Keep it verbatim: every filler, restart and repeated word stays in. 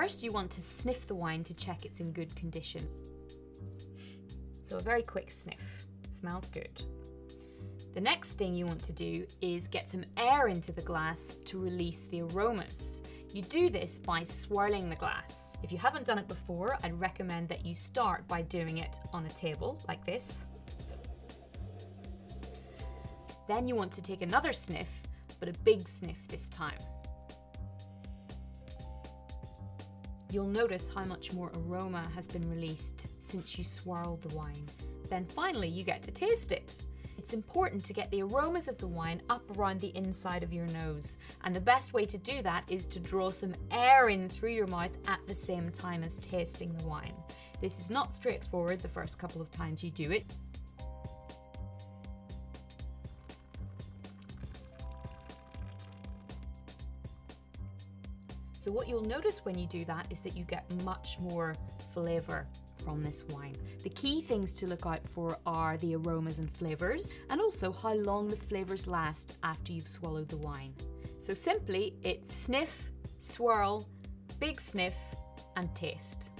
First, you want to sniff the wine to check it's in good condition. So a very quick sniff, smells good. The next thing you want to do is get some air into the glass to release the aromas. You do this by swirling the glass. If you haven't done it before, I'd recommend that you start by doing it on a table like this. Then you want to take another sniff, but a big sniff this time. You'll notice how much more aroma has been released since you swirled the wine. Then finally, you get to taste it. It's important to get the aromas of the wine up around the inside of your nose, and the best way to do that is to draw some air in through your mouth at the same time as tasting the wine. This is not straightforward the first couple of times you do it. So what you'll notice when you do that is that you get much more flavour from this wine. The key things to look out for are the aromas and flavours, and also how long the flavours last after you've swallowed the wine. So simply, it's sniff, swirl, big sniff, and taste.